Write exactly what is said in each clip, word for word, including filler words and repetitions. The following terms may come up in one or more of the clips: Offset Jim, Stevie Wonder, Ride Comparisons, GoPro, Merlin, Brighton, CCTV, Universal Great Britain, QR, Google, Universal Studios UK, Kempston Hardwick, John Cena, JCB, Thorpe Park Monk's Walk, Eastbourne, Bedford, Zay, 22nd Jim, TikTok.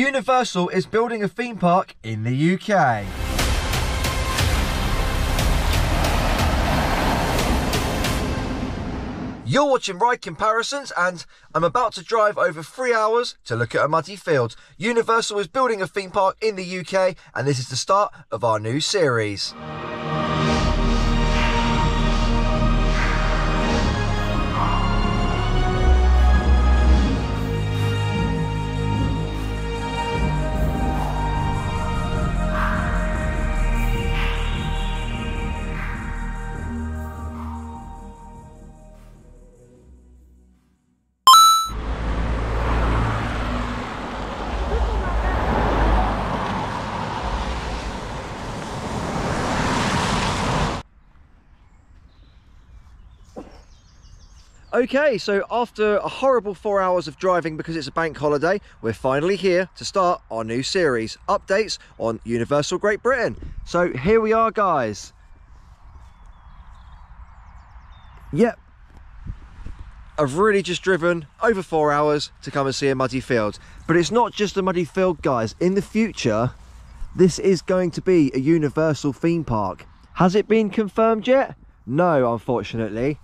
Universal is building a theme park in the U K. You're watching Ride Comparisons, and I'm about to drive over three hours to look at a muddy field. Universal is building a theme park in the U K, and this is the start of our new series. Okay, so after a horrible four hours of driving because it's a bank holiday, we're finally here to start our new series, updates on Universal Great Britain. So here we are, guys. Yep, I've really just driven over four hours to come and see a muddy field. But it's not just a muddy field, guys. In the future, this is going to be a Universal theme park. Has it been confirmed yet? No, unfortunately.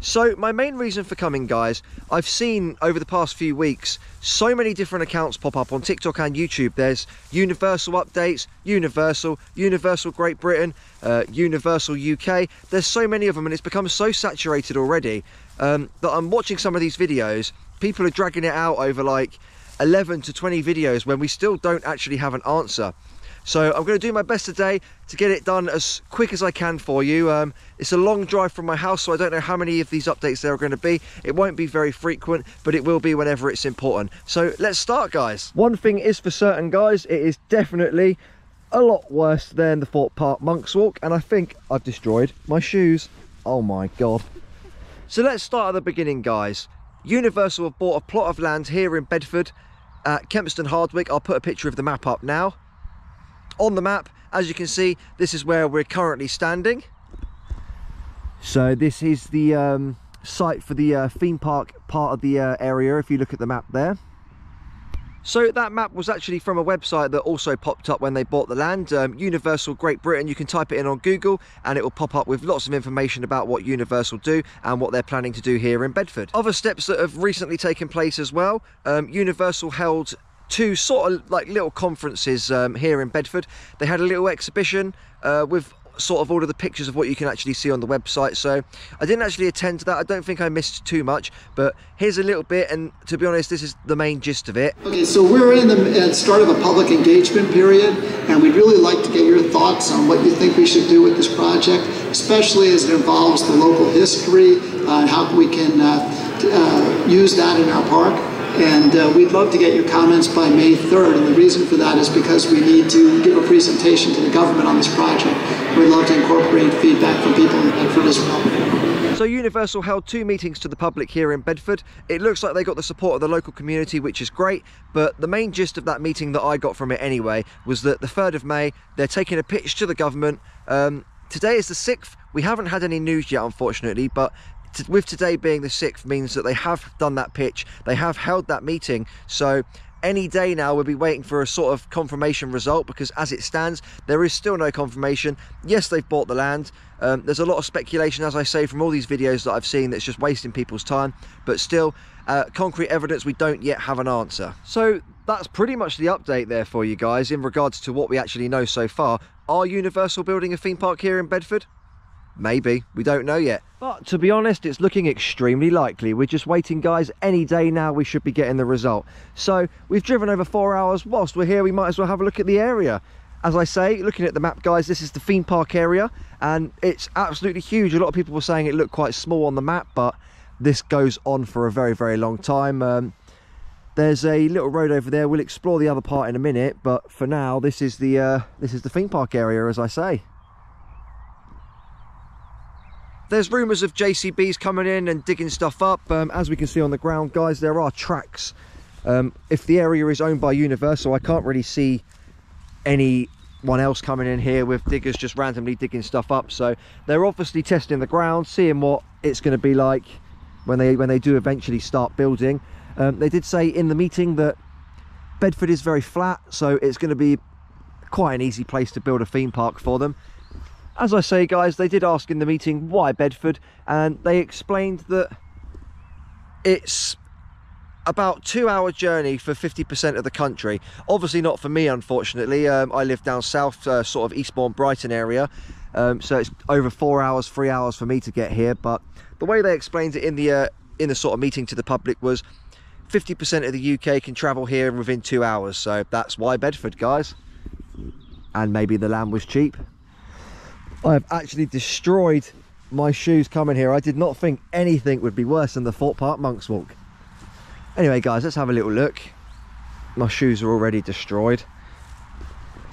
So my main reason for coming, guys, I've seen over the past few weeks so many different accounts pop up on TikTok and YouTube. There's Universal updates, Universal, Universal Great Britain, uh, Universal U K. There's so many of them, and it's become so saturated already um, that I'm watching some of these videos. People are dragging it out over like eleven to twenty videos when we still don't actually have an answer. So I'm going to do my best today to get it done as quick as I can for you. Um, it's a long drive from my house, so I don't know how many of these updates there are going to be. It won't be very frequent, but it will be whenever it's important. So let's start, guys. One thing is for certain, guys, it is definitely a lot worse than the Thorpe Park Monk's Walk, and I think I've destroyed my shoes. Oh my God. So let's start at the beginning, guys. Universal have bought a plot of land here in Bedford at Kempston Hardwick. I'll put a picture of the map up now. On the map, as you can see, this is where we're currently standing. So this is the um, site for the uh, theme park part of the uh, area, if you look at the map there. So that map was actually from a website that also popped up when they bought the land, um, Universal Great Britain. You can type it in on Google and it will pop up with lots of information about what Universal do and what they're planning to do here in Bedford. Other steps that have recently taken place as well, um, Universal held two sort of like little conferences um, here in Bedford. They had a little exhibition uh, with sort of all of the pictures of what you can actually see on the website. So I didn't actually attend to that. I don't think I missed too much, but here's a little bit, and to be honest, this is the main gist of it. Okay, so we're in the start of a public engagement period, and we'd really like to get your thoughts on what you think we should do with this project, especially as it involves the local history uh, and how we can uh, uh, use that in our park. And uh, we'd love to get your comments by May third, and the reason for that is because we need to give a presentation to the government on this project. We'd love to incorporate feedback from people in Bedford as well. So Universal held two meetings to the public here in Bedford. It looks like they got the support of the local community, which is great, but the main gist of that meeting that I got from it anyway was that the third of May, they're taking a pitch to the government. Um, today is the sixth. We haven't had any news yet, unfortunately, but with today being the sixth means that they have done that pitch, they have held that meeting, so any day now we'll be waiting for a sort of confirmation result, because as it stands there is still no confirmation. Yes, they've bought the land, um, there's a lot of speculation, as I say, from all these videos that I've seen that's just wasting people's time, but still uh, concrete evidence, we don't yet have an answer. So that's pretty much the update there for you guys in regards to what we actually know so far. Are Universal building a theme park here in Bedford? Maybe, we don't know yet, but to be honest it's looking extremely likely. We're just waiting, guys. Any day now we should be getting the result. So we've driven over four hours. Whilst we're here we might as well have a look at the area. As I say, looking at the map, guys, this is the theme park area and it's absolutely huge. A lot of people were saying it looked quite small on the map, but this goes on for a very very long time. Um, there's a little road over there, we'll explore the other part in a minute, but for now this is the uh, this is the theme park area, as I say. There's rumours of J C Bs coming in and digging stuff up. Um, as we can see on the ground, guys, there are tracks. Um, if the area is owned by Universal, I can't really see anyone else coming in here with diggers just randomly digging stuff up. So they're obviously testing the ground, seeing what it's going to be like when they when they do eventually start building. Um, they did say in the meeting that Bedford is very flat, so it's going to be quite an easy place to build a theme park for them. As I say, guys, they did ask in the meeting why Bedford, and they explained that it's about two hour journey for fifty percent of the country. Obviously not for me, unfortunately. um, I live down south, uh, sort of Eastbourne, Brighton area, um, so it's over four hours three hours for me to get here. But the way they explained it in the uh, in the sort of meeting to the public was fifty percent of the U K can travel here within two hours, so that's why Bedford, guys. And maybe the land was cheap. I have actually destroyed my shoes coming here. I did not think anything would be worse than the Thorpe Park Monk's Walk. Anyway, guys, let's have a little look. My shoes are already destroyed.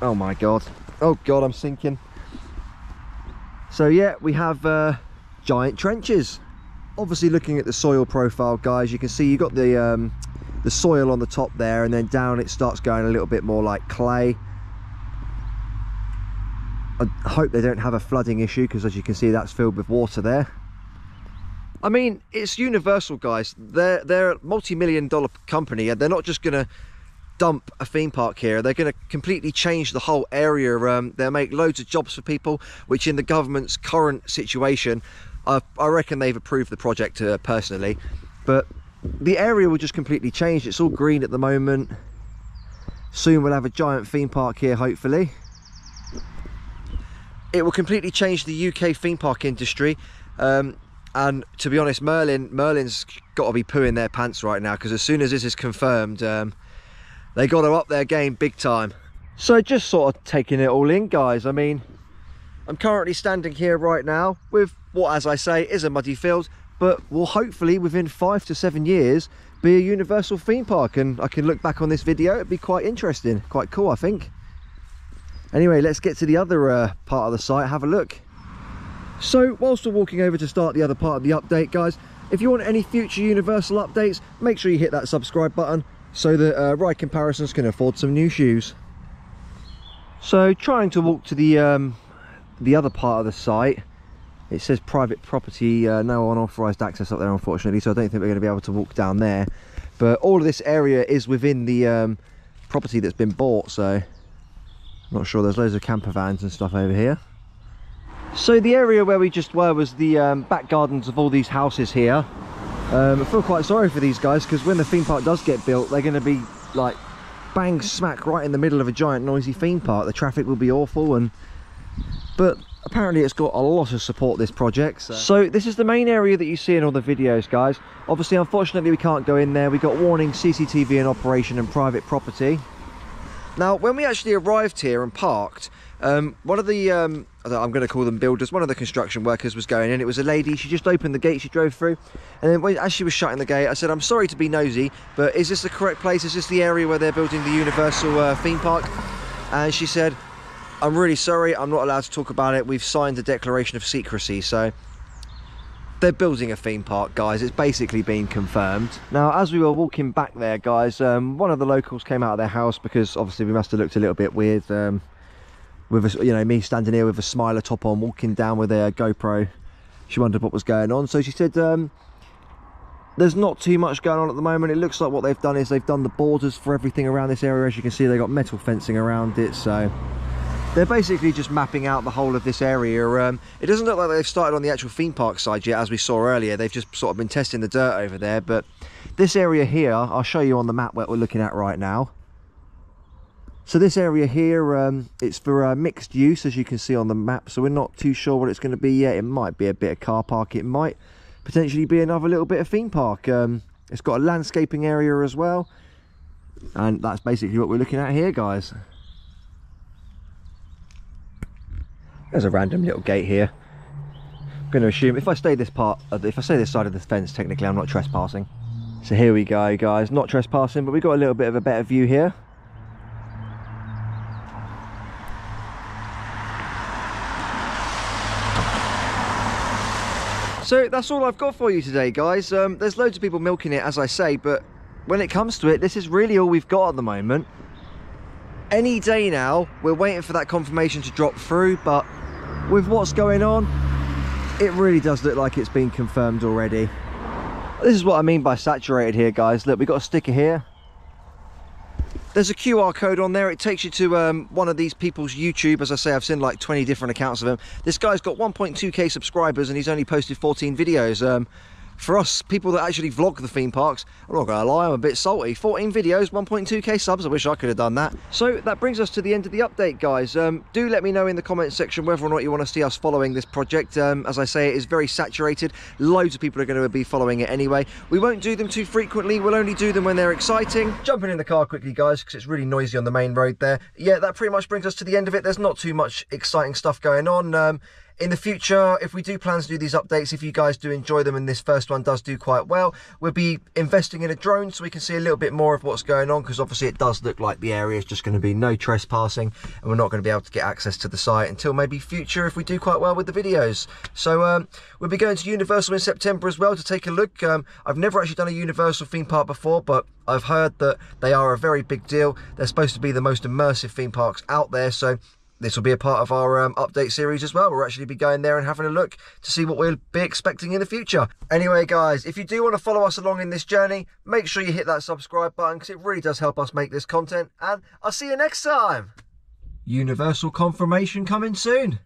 Oh my god. Oh god, I'm sinking. So yeah, we have uh, giant trenches. Obviously, looking at the soil profile, guys, you can see you've got the, um, the soil on the top there, and then down it starts going a little bit more like clay. I hope they don't have a flooding issue, because as you can see, that's filled with water there. I mean, it's Universal, guys. They're, they're a multi-million dollar company, and they're not just going to dump a theme park here. They're going to completely change the whole area. Um, they'll make loads of jobs for people, which in the government's current situation, I, I reckon they've approved the project uh, personally. But the area will just completely change. It's all green at the moment. Soon we'll have a giant theme park here, hopefully. It will completely change the U K theme park industry, um, and to be honest, Merlin, Merlin's got to be pooing their pants right now, because as soon as this is confirmed, um, they got to up their game big time. So just sort of taking it all in, guys. I mean, I'm currently standing here right now with what, as I say, is a muddy field, but will hopefully within five to seven years be a Universal theme park, and I can look back on this video. It'd be quite interesting, quite cool, I think. Anyway, let's get to the other uh, part of the site, have a look. So whilst we're walking over to start the other part of the update, guys, if you want any future Universal updates, make sure you hit that subscribe button so that uh, Ride Comparisons can afford some new shoes. So trying to walk to the um, the other part of the site, it says private property, uh, no unauthorised access up there, unfortunately, so I don't think we're going to be able to walk down there. But all of this area is within the um, property that's been bought, so... Not sure, there's loads of camper vans and stuff over here. So the area where we just were was the um, back gardens of all these houses here. Um, I feel quite sorry for these guys, because when the theme park does get built, they're going to be like bang smack right in the middle of a giant noisy theme park. The traffic will be awful, and but apparently it's got a lot of support, this project. So, so this is the main area that you see in all the videos, guys. Obviously, unfortunately, we can't go in there. We got warning, C C T V in operation, and private property. Now, when we actually arrived here and parked, um, one of the, um, I'm going to call them builders, one of the construction workers was going in. It was a lady. She just opened the gate, she drove through. And then when, as she was shutting the gate, I said, I'm sorry to be nosy, but is this the correct place? Is this the area where they're building the Universal uh, theme park? And she said, I'm really sorry, I'm not allowed to talk about it. We've signed a declaration of secrecy. So they're building a theme park, guys. It's basically been confirmed. Now, as we were walking back there, guys, um, one of the locals came out of their house, because obviously we must have looked a little bit weird, um, with a, you know, me standing here with a smiler top on, walking down with a GoPro. She wondered what was going on, so she said, um, there's not too much going on at the moment. It looks like what they've done is they've done the borders for everything around this area. As you can see, they've got metal fencing around it, so... They're basically just mapping out the whole of this area. Um, it doesn't look like they've started on the actual theme park side yet, as we saw earlier. They've just sort of been testing the dirt over there. But this area here, I'll show you on the map what we're looking at right now. So this area here, um, it's for uh, mixed use, as you can see on the map. So we're not too sure what it's going to be yet. It might be a bit of car park. It might potentially be another little bit of theme park. Um, it's got a landscaping area as well. And that's basically what we're looking at here, guys. There's a random little gate here. I'm going to assume if I stay this part, if I stay this side of the fence, technically I'm not trespassing. So here we go, guys. Not trespassing, but we got a little bit of a better view here. So that's all I've got for you today, guys. Um, there's loads of people milking it, as I say, but when it comes to it, this is really all we've got at the moment. Any day now, we're waiting for that confirmation to drop through, but with what's going on, it really does look like it's been confirmed already. This is what I mean by saturated here, guys. Look, we've got a sticker here. There's a Q R code on there. It takes you to um, one of these people's YouTube. As I say, I've seen like twenty different accounts of him. This guy's got one point two K subscribers and he's only posted fourteen videos. Um, for us, people that actually vlog the theme parks, I'm not gonna lie, I'm a bit salty. fourteen videos, one point two K subs, I wish I could have done that. So that brings us to the end of the update, guys. Um, do let me know in the comments section whether or not you want to see us following this project. Um, as I say, it is very saturated. Loads of people are going to be following it anyway. We won't do them too frequently, we'll only do them when they're exciting. Jumping in the car quickly, guys, because it's really noisy on the main road there. Yeah, that pretty much brings us to the end of it. There's not too much exciting stuff going on. Um, In the future, if we do plan to do these updates, if you guys do enjoy them and this first one does do quite well, we'll be investing in a drone so we can see a little bit more of what's going on, because obviously it does look like the area is just going to be no trespassing and we're not going to be able to get access to the site until maybe future if we do quite well with the videos. So um, we'll be going to Universal in September as well to take a look. Um, I've never actually done a Universal theme park before, but I've heard that they are a very big deal. They're supposed to be the most immersive theme parks out there, so this will be a part of our um, update series as well. We'll actually be going there and having a look to see what we'll be expecting in the future. Anyway, guys, if you do want to follow us along in this journey, make sure you hit that subscribe button because it really does help us make this content. And I'll see you next time. Universal confirmation coming soon.